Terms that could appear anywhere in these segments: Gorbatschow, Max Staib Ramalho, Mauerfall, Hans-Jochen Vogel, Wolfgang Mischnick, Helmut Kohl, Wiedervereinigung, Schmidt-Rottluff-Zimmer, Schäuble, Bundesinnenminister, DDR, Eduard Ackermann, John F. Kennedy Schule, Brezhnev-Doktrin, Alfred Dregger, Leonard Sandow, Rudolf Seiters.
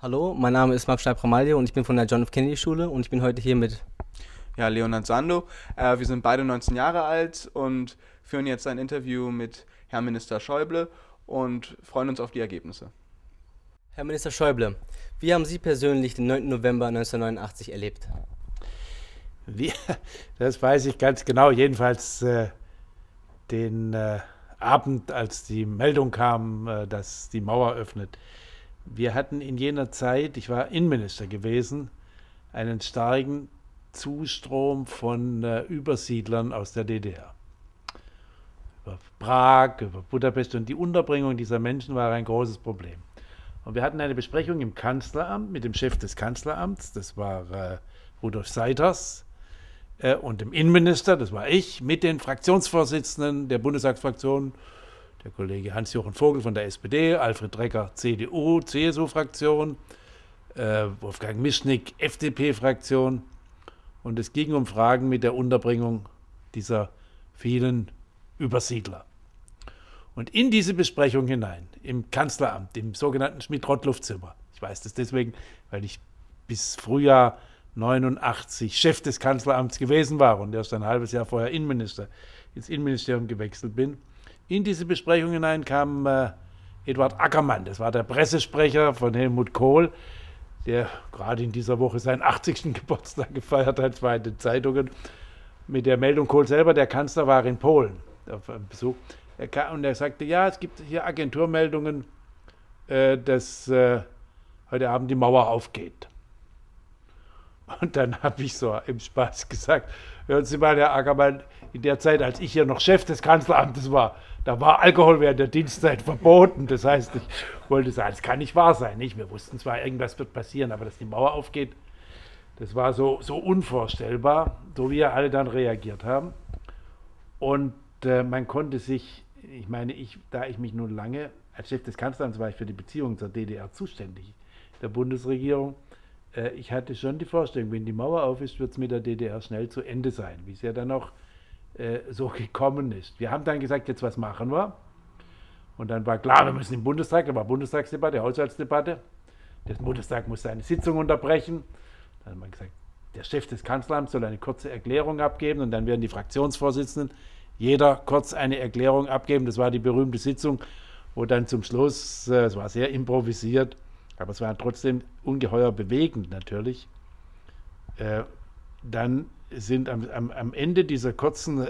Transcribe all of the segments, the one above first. Hallo, mein Name ist Max Staib Ramalho und ich bin von der John F. Kennedy Schule und ich bin heute hier mit Leonard Sandow. Wir sind beide 19 Jahre alt und führen jetzt ein Interview mit Herrn Minister Schäuble und freuen uns auf die Ergebnisse. Herr Minister Schäuble, wie haben Sie persönlich den 9. November 1989 erlebt? Das weiß ich ganz genau, jedenfalls den Abend, als die Meldung kam, dass die Mauer öffnet. Wir hatten in jener Zeit, ich war Innenminister gewesen, einen starken Zustrom von Übersiedlern aus der DDR. Über Prag, über Budapest, und die Unterbringung dieser Menschen war ein großes Problem. Und wir hatten eine Besprechung im Kanzleramt mit dem Chef des Kanzleramts, das war Rudolf Seiters, und dem Innenminister, das war ich, mit den Fraktionsvorsitzenden der Bundestagsfraktion, der Kollege Hans-Jochen Vogel von der SPD, Alfred Dregger, CDU, CSU-Fraktion, Wolfgang Mischnick, FDP-Fraktion. Und es ging um Fragen mit der Unterbringung dieser vielen Übersiedler. Und in diese Besprechung hinein, im Kanzleramt, im sogenannten Schmidt-Rottluff-Zimmer, ich weiß das deswegen, weil ich bis Frühjahr 89 Chef des Kanzleramts gewesen war und erst ein halbes Jahr vorher Innenminister, ins Innenministerium gewechselt bin. In diese Besprechung hinein kam Eduard Ackermann, das war der Pressesprecher von Helmut Kohl, der gerade in dieser Woche seinen 80. Geburtstag gefeiert hat, war in den Zeitungen, mit der Meldung, Kohl selber, der Kanzler, war in Polen auf einem Besuch. Er kam und er sagte, ja, es gibt hier Agenturmeldungen, dass heute Abend die Mauer aufgeht. Und dann habe ich so im Spaß gesagt, hören Sie mal, Herr Ackermann, in der Zeit, als ich hier noch Chef des Kanzleramtes war, da war Alkohol während der Dienstzeit verboten. Das heißt, ich wollte sagen, es kann nicht wahr sein. Nicht? Wir wussten zwar, irgendwas wird passieren, aber dass die Mauer aufgeht, das war so unvorstellbar, so wie ja alle dann reagiert haben. Und man konnte sich, ich meine, da ich mich nun lange, als Chef des Kanzleramtes war ich für die Beziehungen zur DDR zuständig, der Bundesregierung, ich hatte schon die Vorstellung, wenn die Mauer auf ist, wird es mit der DDR schnell zu Ende sein, wie es ja dann auch so gekommen ist. Wir haben dann gesagt, jetzt was machen wir? Und dann war klar, wir müssen im Bundestag, da war Bundestagsdebatte, Haushaltsdebatte, der Bundestag muss seine Sitzung unterbrechen. Dann hat man gesagt, der Chef des Kanzleramts soll eine kurze Erklärung abgeben und dann werden die Fraktionsvorsitzenden jeder kurz eine Erklärung abgeben. Das war die berühmte Sitzung, wo dann zum Schluss, es war sehr improvisiert, aber es war trotzdem ungeheuer bewegend natürlich. Dann sind am Ende dieser kurzen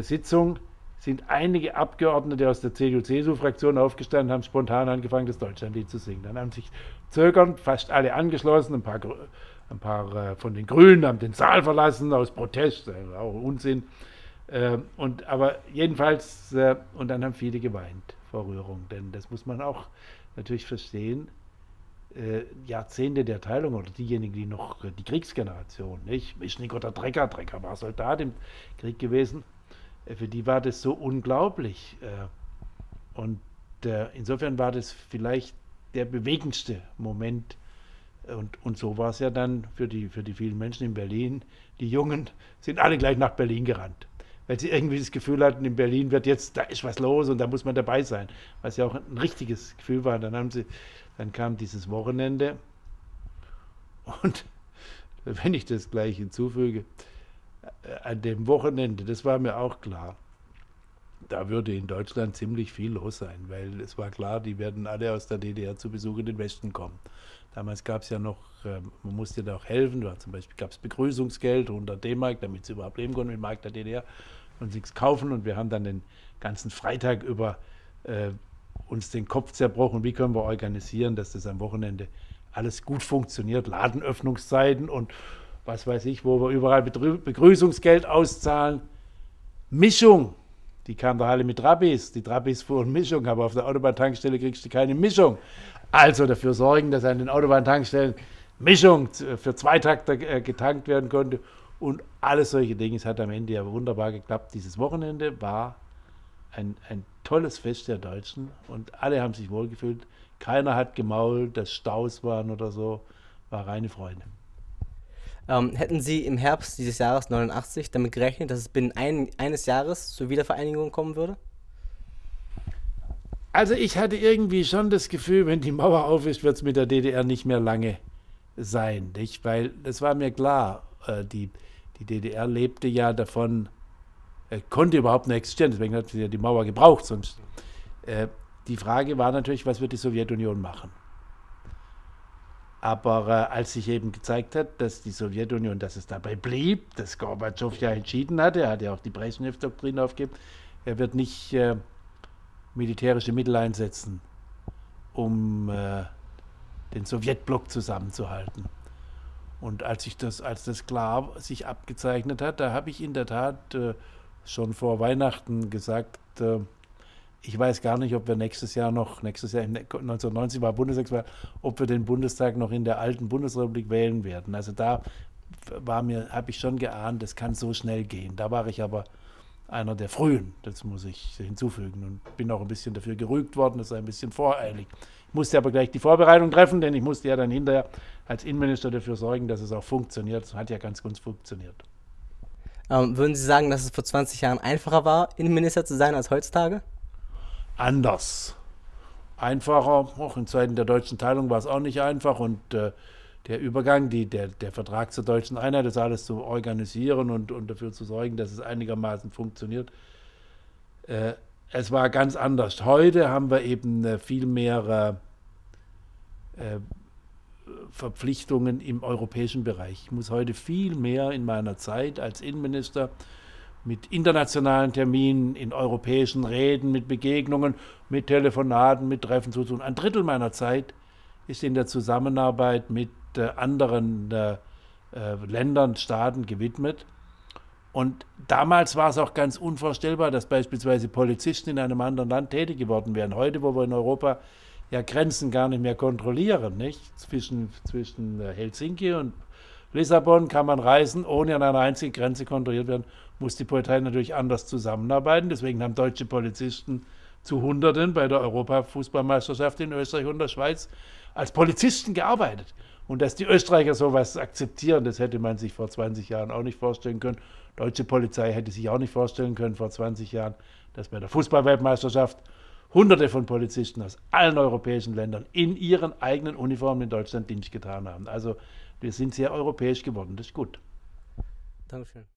Sitzung sind einige Abgeordnete aus der CDU-CSU-Fraktion aufgestanden und haben spontan angefangen, das Deutschlandlied zu singen. Dann haben sich zögernd fast alle angeschlossen, ein paar von den Grünen haben den Saal verlassen aus Protest, auch Unsinn. Aber jedenfalls, und dann haben viele geweint vor Rührung, denn das muss man auch natürlich verstehen, Jahrzehnte der Teilung oder diejenigen, die noch die Kriegsgeneration, nicht? Mischnick oder Dregger war Soldat im Krieg gewesen, für die war das so unglaublich. Und insofern war das vielleicht der bewegendste Moment. Und so war es ja dann für die vielen Menschen in Berlin. Die Jungen sind alle gleich nach Berlin gerannt, weil sie irgendwie das Gefühl hatten, in Berlin wird jetzt, da ist was los und da muss man dabei sein, was ja auch ein richtiges Gefühl war. Dann kam dieses Wochenende und, wenn ich das gleich hinzufüge, an dem Wochenende, das war mir auch klar, da würde in Deutschland ziemlich viel los sein, weil es war klar, die werden alle aus der DDR zu Besuch in den Westen kommen. Damals gab es ja noch, man musste da auch helfen, zum Beispiel gab es Begrüßungsgeld, 100 D-Mark, damit sie überhaupt leben konnten mit Mark der DDR und nichts kaufen. Und wir haben dann den ganzen Freitag über uns den Kopf zerbrochen, wie können wir organisieren, dass das am Wochenende alles gut funktioniert, Ladenöffnungszeiten und was weiß ich, wo wir überall Begrüßungsgeld auszahlen. Mischung, die kamen da alle mit Trabis, die Trabis fuhren Mischung, aber auf der Autobahntankstelle kriegst du keine Mischung. Also dafür sorgen, dass an den Autobahntankstellen Mischung für Zweitakter getankt werden konnte und alles solche Dinge. Es hat am Ende ja wunderbar geklappt. Dieses Wochenende war ein tolles Fest der Deutschen und alle haben sich wohlgefühlt. Keiner hat gemault, dass Staus waren oder so. War reine Freude. Hätten Sie im Herbst dieses Jahres 89 damit gerechnet, dass es binnen eines Jahres zur Wiedervereinigung kommen würde? Also ich hatte irgendwie schon das Gefühl, wenn die Mauer auf ist, wird es mit der DDR nicht mehr lange sein, nicht? Weil es war mir klar, die DDR lebte ja davon, konnte überhaupt nicht existieren, deswegen hat sie ja die Mauer gebraucht. Sonst. Die Frage war natürlich, was wird die Sowjetunion machen? Aber als sich eben gezeigt hat, dass die Sowjetunion, dass es dabei blieb, dass Gorbatschow ja entschieden hatte, er hat ja auch die Brezhnev-Doktrin aufgegeben, er wird nicht militärische Mittel einsetzen, um den Sowjetblock zusammenzuhalten. Und als das klar sich abgezeichnet hat, da habe ich in der Tat schon vor Weihnachten gesagt, ich weiß gar nicht, ob wir nächstes Jahr 1990 war Bundestagswahl, ob wir den Bundestag noch in der alten Bundesrepublik wählen werden. Also da habe ich schon geahnt, das kann so schnell gehen. Da war ich aber einer der Frühen, das muss ich hinzufügen. Und bin auch ein bisschen dafür gerügt worden, das sei ein bisschen voreilig. Ich musste aber gleich die Vorbereitung treffen, denn ich musste ja dann hinterher als Innenminister dafür sorgen, dass es auch funktioniert. Es hat ja ganz gut funktioniert. Würden Sie sagen, dass es vor 20 Jahren einfacher war, Innenminister zu sein als heutzutage? Anders. Einfacher, auch in Zeiten der deutschen Teilung war es auch nicht einfach. Und der Übergang, der Vertrag zur deutschen Einheit, das alles zu organisieren und dafür zu sorgen, dass es einigermaßen funktioniert, es war ganz anders. Heute haben wir eben viel mehr Verpflichtungen im europäischen Bereich. Ich muss heute viel mehr in meiner Zeit als Innenminister mit internationalen Terminen, in europäischen Reden, mit Begegnungen, mit Telefonaten, mit Treffen zu tun. Ein Drittel meiner Zeit ist in der Zusammenarbeit mit anderen Ländern, Staaten gewidmet. Und damals war es auch ganz unvorstellbar, dass beispielsweise Polizisten in einem anderen Land tätig geworden wären. Heute, wo wir in Europa ja Grenzen gar nicht mehr kontrollieren, nicht? Zwischen Helsinki und Lissabon kann man reisen, ohne an einer einzigen Grenze kontrolliert werden, muss die Polizei natürlich anders zusammenarbeiten. Deswegen haben deutsche Polizisten zu Hunderten bei der Europafußballmeisterschaft in Österreich und der Schweiz als Polizisten gearbeitet. Und dass die Österreicher sowas akzeptieren, das hätte man sich vor 20 Jahren auch nicht vorstellen können. Deutsche Polizei hätte sich auch nicht vorstellen können vor 20 Jahren, dass bei der Fußballweltmeisterschaft Hunderte von Polizisten aus allen europäischen Ländern in ihren eigenen Uniformen in Deutschland Dienst getan haben. Also wir sind sehr europäisch geworden, das ist gut. Dankeschön.